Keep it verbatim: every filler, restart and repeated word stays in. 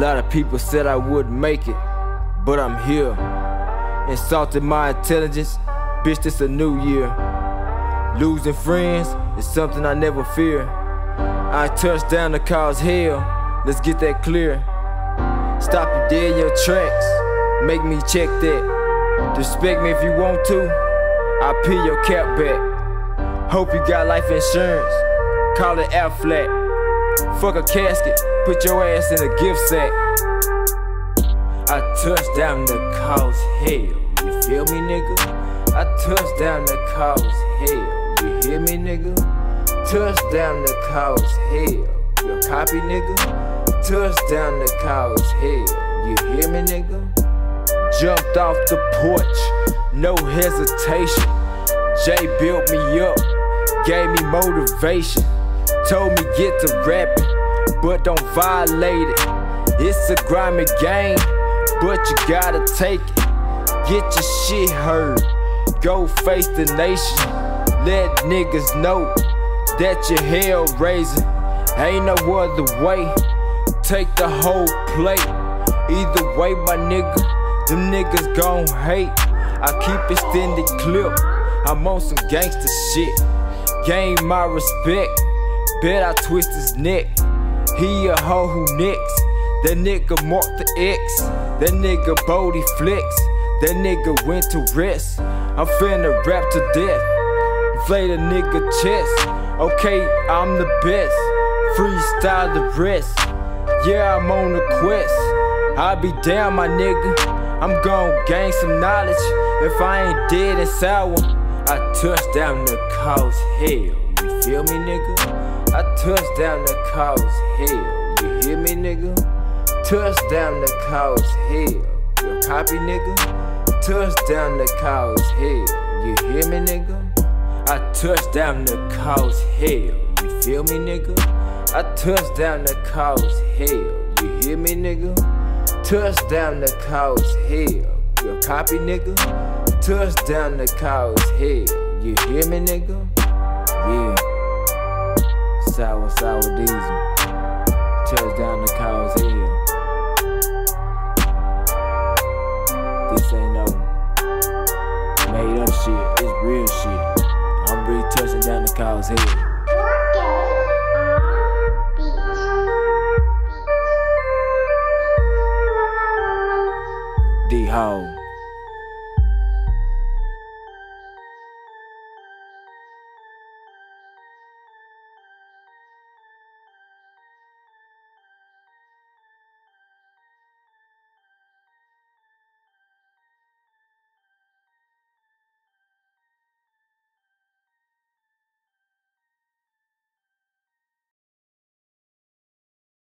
lot of people said I wouldn't make it, but I'm here. Insulted my intelligence, bitch, this a new year. Losing friends is something I never fear. I touched down to cause hell, let's get that clear. Stop you dead in your tracks, make me check that. Respect me if you want to, I'll peel your cap back. Hope you got life insurance, call it out flat. Fuck a casket, put your ass in a gift sack. I touched down to cause hell, you feel me, nigga? I touched down to cause hell, you hear me, nigga? Touched down to cause hell, you copy, nigga? Touched down to cause hell, you hear me, nigga? Jumped off the porch, no hesitation. Jay built me up, gave me motivation. Told me get to rapping, but don't violate it. It's a grimy game, but you gotta take it. Get your shit heard, go face the nation. Let niggas know that you're hell raising. Ain't no other way, take the whole plate. Either way, my nigga, them niggas gon' hate. I keep extended clip, I'm on some gangster shit. Gain my respect, bet I twist his neck. He a hoe who nicks. That nigga marked the X. That nigga Bodie flex. That nigga went to rest. I'm finna rap to death, inflate a nigga chest. Okay, I'm the best, freestyle the rest. Yeah, I'm on a quest, I be down, my nigga. I'm gon' gain some knowledge, if I ain't dead and sour. I touched down to cause hell, you feel me, nigga? I touched down to cause hell, you hear me, nigga? Touched down to cause hell, you copy, nigga? Touched down to cause hell, you hear me, nigga? I touched down to cause hell, you feel me, nigga? I touched down to cause hell, you hear me, nigga? Touched down to cause hell, you copy, nigga? Touched down to cause hell, you hear me, nigga? Yeah. Sour, sour diesel. Touchdown to cause hell. This ain't no made up shit, it's real shit. I'm really touching down to cause hell. D-Hogg.